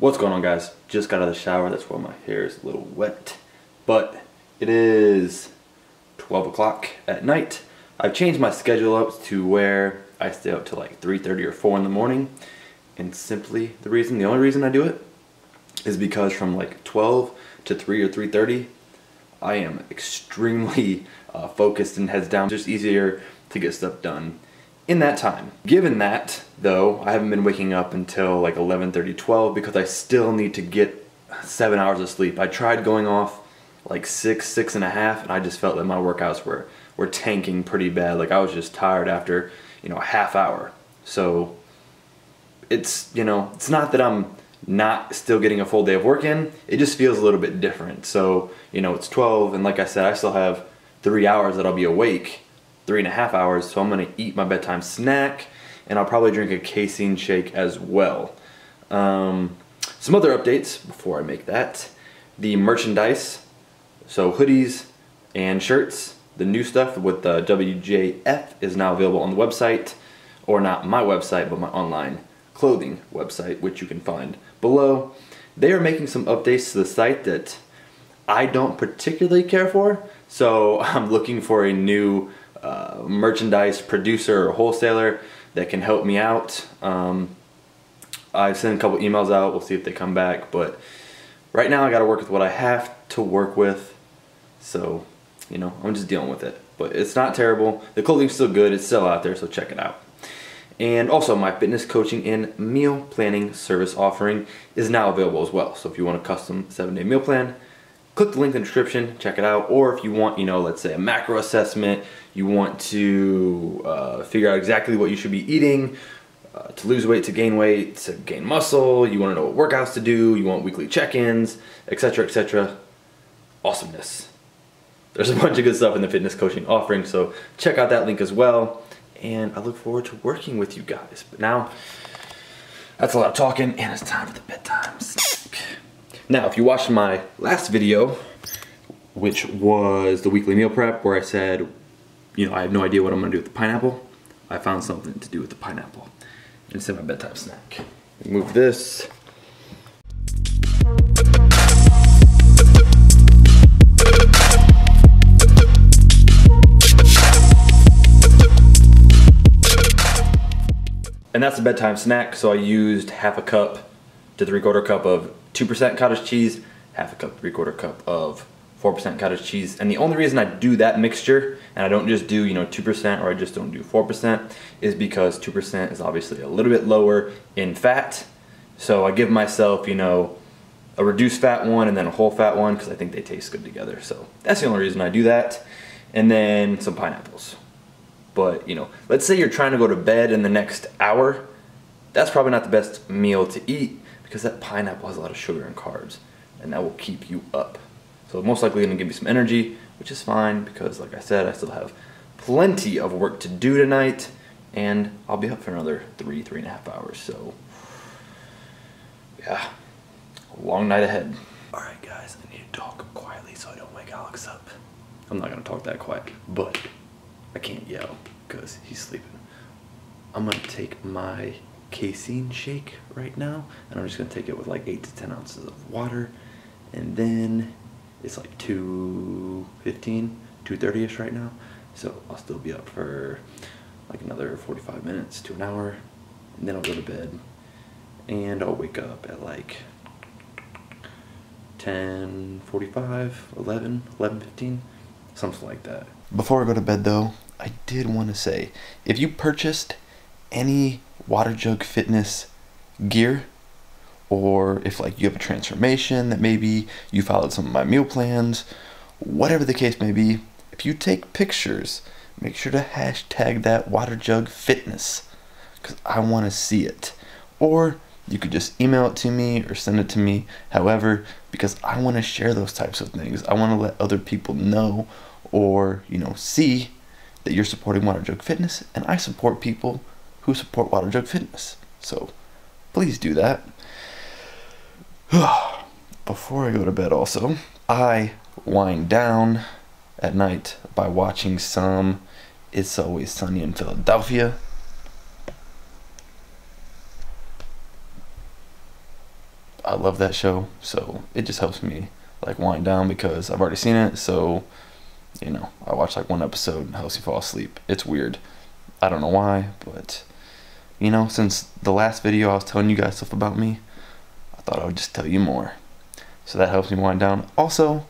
What's going on, guys? Just got out of the shower. That's why my hair is a little wet, but it is 12 o'clock at night. I've changed my schedule up to where I stay up till like 3:30 or 4 in the morning, and simply the only reason I do it is because from like 12 to 3 or 3:30 I am extremely focused and heads down. It's just easier to get stuff done in that time. Given that, though, I haven't been waking up until like 11:30, 12 because I still need to get 7 hours of sleep. I tried going off like 6, 6.5, and I just felt that my workouts were tanking pretty bad. Like I was just tired after, you know, a half hour. So it's, you know, it's not that I'm not still getting a full day of work in, it just feels a little bit different. So, you know, it's 12, and like I said, I still have 3 hours that I'll be awake, 3.5 hours, so I'm gonna eat my bedtime snack, and I'll probably drink a casein shake as well. Some other updates before I make that. The merchandise, so hoodies and shirts, the new stuff with the WJF is now available on the website, or not my website, but my online clothing website, which you can find below. They are making some updates to the site that I don't particularly care for, so I'm looking for a new merchandise producer or wholesaler that can help me out. I've sent a couple emails out, we'll see if they come back, but right now I gotta work with what I have to work with, so you know, I'm just dealing with it. But it's not terrible, the clothing's still good, it's still out there, so check it out. And also my fitness coaching and meal planning service offering is now available as well. So if you want a custom 7-day meal plan, click the link in the description, check it out. Or if you want, you know, let's say a macro assessment, you want to figure out exactly what you should be eating to lose weight, to gain muscle, you want to know what workouts to do, you want weekly check-ins, etc, etc. Awesomeness. There's a bunch of good stuff in the fitness coaching offering, so check out that link as well. And I look forward to working with you guys. But now, that's a lot of talking, and it's time for the bedtime snack. Now, if you watched my last video, which was the weekly meal prep, where I said, you know, I have no idea what I'm gonna do with the pineapple, I found something to do with the pineapple. And it's in my bedtime snack. Move this. And that's a bedtime snack, so I used half a cup to 3/4 cup of 2% cottage cheese, half a cup, 3/4 cup of 4% cottage cheese. And the only reason I do that mixture, and I don't just do, you know, 2%, or I just don't do 4%, is because 2% is obviously a little bit lower in fat. So I give myself, you know, a reduced fat one and then a whole fat one because I think they taste good together. So that's the only reason I do that. And then some pineapples. But, you know, let's say you're trying to go to bed in the next hour, that's probably not the best meal to eat because that pineapple has a lot of sugar and carbs, and that will keep you up. So most likely gonna give you some energy, which is fine because, like I said, I still have plenty of work to do tonight, and I'll be up for another 3.5 hours. So, yeah, a long night ahead. All right, guys, I need to talk quietly so I don't wake Alex up. I'm not gonna talk that quiet, but I can't yell because he's sleeping. I'm gonna take my casein shake right now, and I'm just gonna take it with like 8 to 10 ounces of water, and then it's like 2:15, 2:30ish right now, so I'll still be up for like another 45 minutes to an hour, and then I'll go to bed, and I'll wake up at like 10:45, 11, 11:15, something like that. Before I go to bed though, I did want to say, if you purchased any Water Jug Fitness gear, or if like you have a transformation that maybe you followed some of my meal plans, whatever the case may be, if you take pictures, make sure to hashtag that Water Jug Fitness because I want to see it. Or you could just email it to me or send it to me, however, because I want to share those types of things. I want to let other people know, or, you know, see that you're supporting Water Jug Fitness, and I support people who support Water Jug Fitness. So please do that. Before I go to bed also, I wind down at night by watching some It's Always Sunny in Philadelphia. I love that show, so it just helps me like wind down because I've already seen it. So, you know, I watch like one episode and it helps you fall asleep. It's weird. I don't know why, but you know, since the last video I was telling you guys stuff about me, I thought I would just tell you more. So that helps me wind down. Also,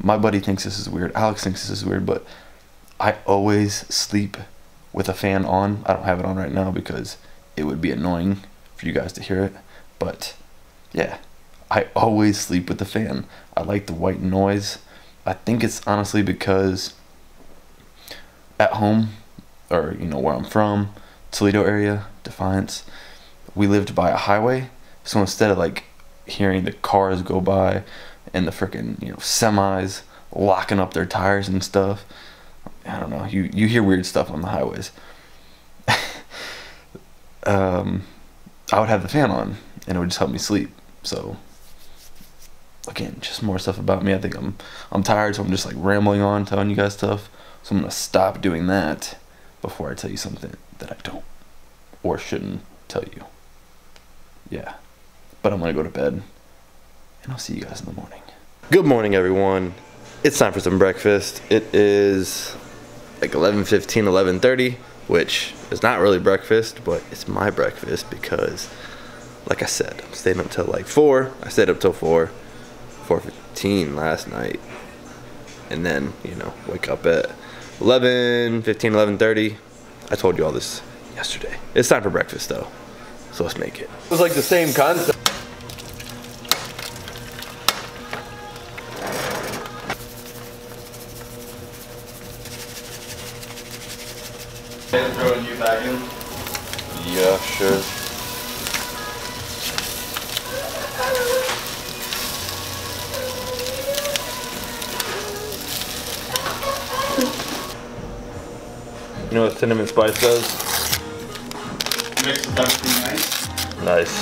my buddy thinks this is weird. Alex thinks this is weird, but I always sleep with a fan on. I don't have it on right now because it would be annoying for you guys to hear it. But yeah, I always sleep with the fan. I like the white noise. I think it's honestly because at home, or you know where I'm from, Toledo area, Defiance, we lived by a highway. So instead of like hearing the cars go by and the freaking, you know, semis locking up their tires and stuff, I don't know, you hear weird stuff on the highways. I would have the fan on and it would just help me sleep. So again, just more stuff about me. I think I'm tired, so I'm just like rambling on telling you guys stuff. So I'm gonna stop doing that before I tell you something that I don't or shouldn't tell you. Yeah, but I'm gonna go to bed and I'll see you guys in the morning. Good morning, everyone. It's time for some breakfast. It is like 11:15, 11:30, which is not really breakfast, but it's my breakfast because, like I said, I'm staying up till like 4. I stayed up till 4:15 last night, and then, you know, wake up at 11:15, 11:30. I told you all this yesterday. It's time for breakfast though, so let's make it. It was like the same concept. And throwing you back in? Yeah, sure. You know what cinnamon spice does? Makes it everything nice. Nice.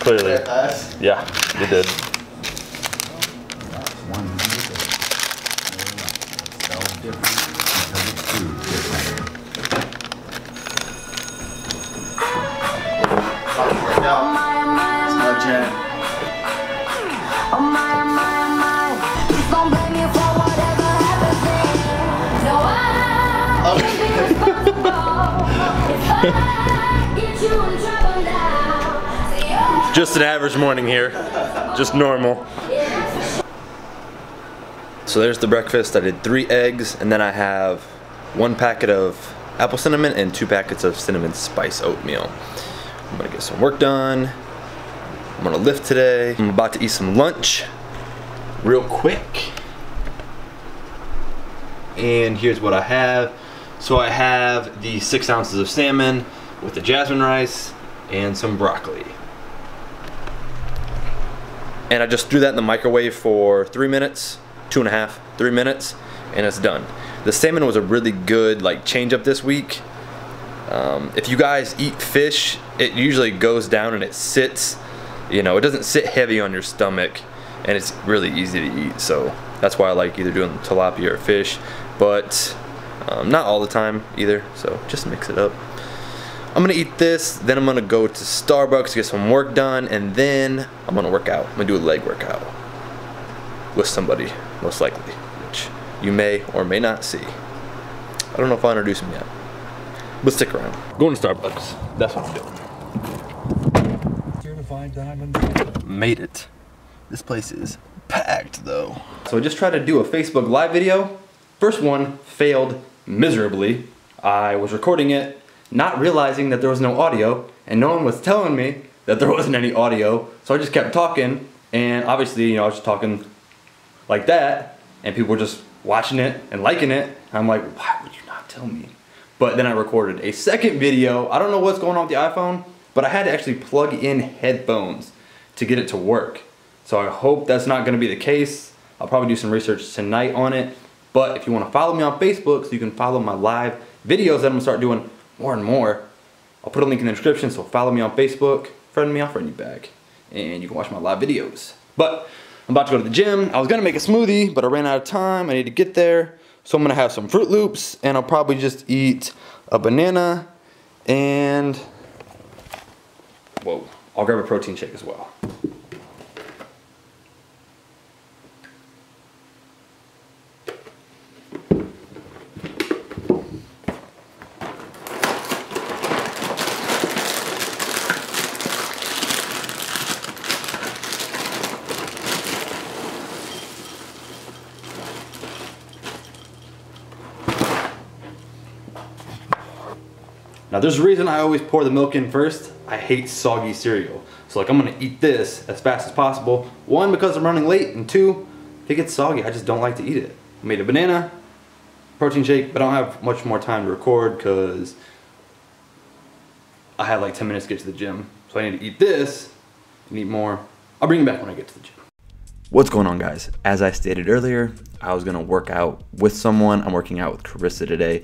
Clearly. Yeah, you did. Just an average morning here, just normal. So there's the breakfast. I did 3 eggs, and then I have 1 packet of apple cinnamon and 2 packets of cinnamon spice oatmeal. I'm gonna get some work done. I'm gonna lift today. I'm about to eat some lunch real quick. And here's what I have. So I have the 6 ounces of salmon with the jasmine rice and some broccoli. And I just threw that in the microwave for 3 minutes, 2.5, 3 minutes, and it's done. The salmon was a really good like change up this week. If you guys eat fish, it usually goes down and it sits, you know, it doesn't sit heavy on your stomach and it's really easy to eat. So that's why I like either doing tilapia or fish, but not all the time either, so just mix it up. I'm gonna eat this, then I'm gonna go to Starbucks to get some work done, and then I'm gonna work out. I'm gonna do a leg workout with somebody, most likely, which you may or may not see. I don't know if I'll introduce him yet, but stick around. Going to Starbucks, that's what I'm doing. Certified diamond. Made it. This place is packed though. So I just tried to do a Facebook Live video. First one failed miserably. I was recording it, not realizing that there was no audio, and no one was telling me that there wasn't any audio, so I just kept talking, and obviously, you know, I was just talking like that, and people were just watching it and liking it, and I'm like, why would you not tell me? But then I recorded a second video. I don't know what's going on with the iPhone, but I had to actually plug in headphones to get it to work, so I hope that's not gonna be the case. I'll probably do some research tonight on it, but if you wanna follow me on Facebook so you can follow my live videos that I'm gonna start doing more and more, I'll put a link in the description, so follow me on Facebook, friend me, I'll friend you back, and you can watch my live videos. But I'm about to go to the gym. I was gonna make a smoothie, but I ran out of time. I need to get there, so I'm gonna have some Fruit Loops, and I'll probably just eat a banana and, whoa, I'll grab a protein shake as well. Now there's a reason I always pour the milk in first. I hate soggy cereal. So like I'm gonna eat this as fast as possible. One, because I'm running late, and two, if it gets soggy, I just don't like to eat it. I made a banana protein shake, but I don't have much more time to record because I had like 10 minutes to get to the gym. So I need to eat this and eat more. I'll bring it back when I get to the gym. What's going on, guys? As I stated earlier, I was gonna work out with someone. I'm working out with Carissa today.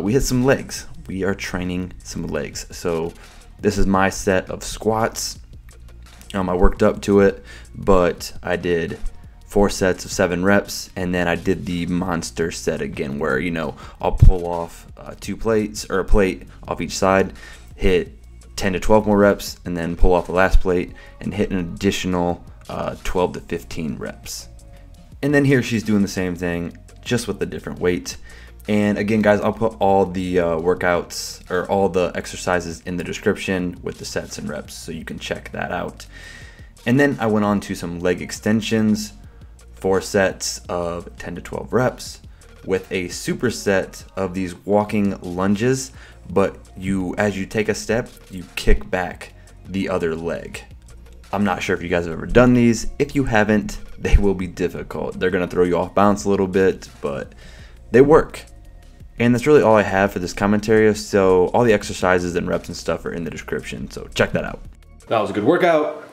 We hit some legs. We are training some legs. So this is my set of squats. I worked up to it, but I did 4 sets of 7 reps. And then I did the monster set again, where, you know, I'll pull off 2 plates or a plate off each side, hit 10 to 12 more reps, and then pull off the last plate and hit an additional 12 to 15 reps. And then here she's doing the same thing, just with a different weight. And again, guys, I'll put all the workouts or all the exercises in the description with the sets and reps, so you can check that out. And then I went on to some leg extensions, 4 sets of 10 to 12 reps with a superset of these walking lunges, but as you take a step, you kick back the other leg. I'm not sure if you guys have ever done these. If you haven't, they will be difficult. They're gonna throw you off balance a little bit, but they work. And that's really all I have for this commentary. So all the exercises and reps and stuff are in the description. So check that out. That was a good workout.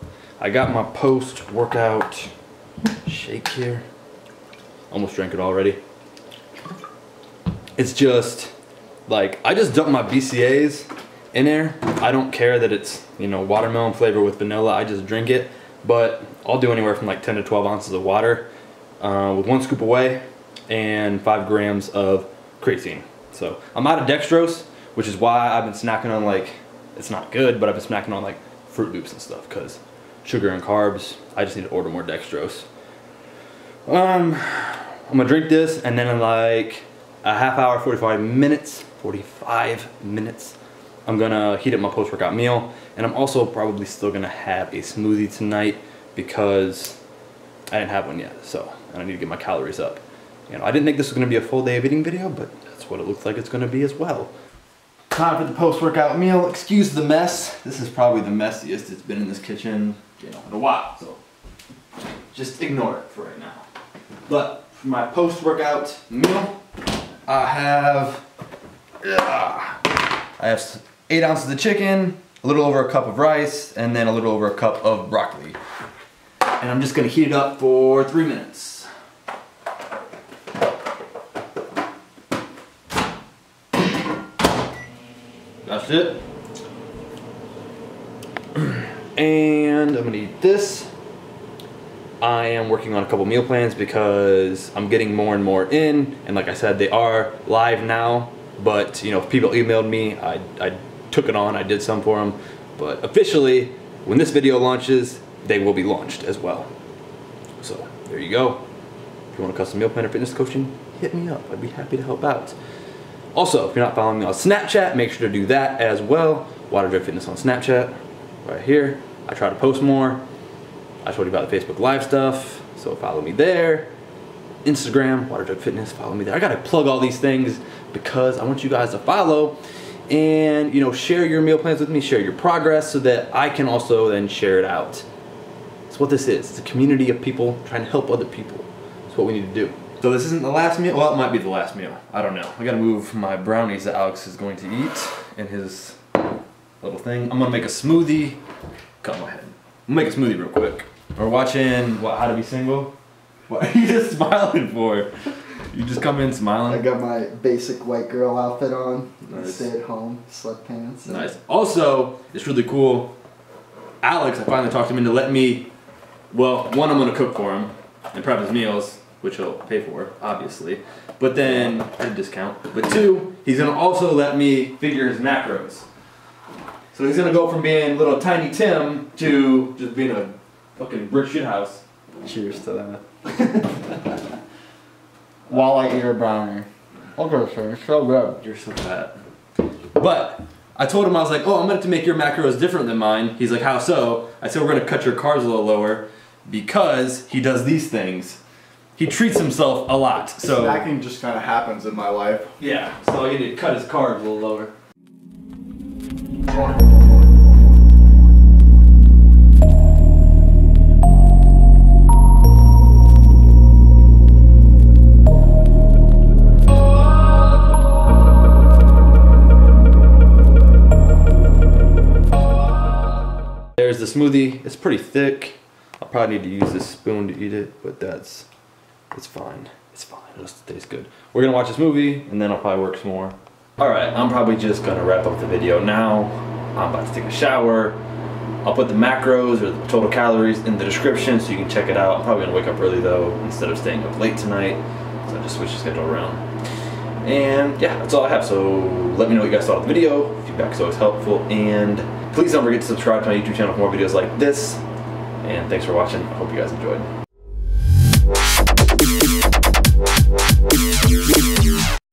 I got my post-workout shake here. Almost drank it already. It's just like, I just dump my BCAs in there. I don't care that it's, you know, watermelon flavor with vanilla. I just drink it. But I'll do anywhere from like 10 to 12 ounces of water with 1 scoop away and 5 grams of creatine. So I'm out of dextrose, which is why I've been snacking on, like, it's not good, but I've been snacking on like Fruit Loops and stuff, because sugar and carbs. I just need to order more dextrose. I'm gonna drink this, and then in like a half hour, 45 minutes, I'm gonna heat up my post-workout meal. And I'm also probably still gonna have a smoothie tonight because I didn't have one yet, so, and I need to get my calories up. You know, I didn't think this was going to be a full day of eating video, but that's what it looks like it's going to be as well. Time for the post-workout meal. Excuse the mess. This is probably the messiest it's been in this kitchen, you know, in a while. So just ignore it for right now. But for my post-workout meal, I have 8 ounces of chicken, a little over a cup of rice, and then a little over a cup of broccoli. And I'm just going to heat it up for 3 minutes. That's it. And I'm gonna eat this. I am working on a couple meal plans because I'm getting more and more in, and like I said, they are live now, but you know, if people emailed me, I took it on, I did some for them, but officially, when this video launches, they will be launched as well. So there you go. If you want a custom meal plan or fitness coaching, hit me up. I'd be happy to help out. Also, if you're not following me on Snapchat, make sure to do that as well. Water Jug Fitness on Snapchat, right here. I try to post more. I told you about the Facebook Live stuff, so follow me there. Instagram, Water Jug Fitness, follow me there. I gotta plug all these things because I want you guys to follow and, you know, share your meal plans with me, share your progress so that I can also then share it out. That's what this is. It's a community of people trying to help other people. That's what we need to do. So this isn't the last meal? Well, it might be the last meal. I don't know. I gotta move my brownies that Alex is going to eat in his little thing. I'm gonna make a smoothie. Cut my head. I'm gonna make a smoothie real quick. We're watching, what, How to Be Single? What are you just smiling for? You just come in smiling? I got my basic white girl outfit on. Nice. Stay at home, sweatpants. Nice. Also, it's really cool. Alex, I finally talked him into letting me, well, one, I'm gonna cook for him and prep his meals, which he'll pay for, obviously, but then at a discount. But two, he's gonna also let me figure his macros. So he's gonna go from being little tiny Tim to just being a fucking brick shit house. Cheers to that. Walleye ear brownie. Okay, sir, it's so good. You're so bad. But I told him, I was like, oh, I'm gonna have to make your macros different than mine. He's like, how so? I said, we're gonna cut your carbs a little lower because he does these things. He treats himself a lot. So snacking just kind of happens in my life. Yeah, so he did cut his carbs a little lower. There's the smoothie. It's pretty thick. I'll probably need to use this spoon to eat it, but that's, it's fine. It's fine. It'll taste good. We're gonna watch this movie and then I'll probably work some more. Alright, I'm probably just gonna wrap up the video now. I'm about to take a shower. I'll put the macros or the total calories in the description so you can check it out. I'm probably gonna wake up early though instead of staying up late tonight. So I just switched the schedule around. And yeah, that's all I have. So let me know what you guys thought of the video. Feedback is always helpful. And please don't forget to subscribe to my YouTube channel for more videos like this. And thanks for watching. I hope you guys enjoyed.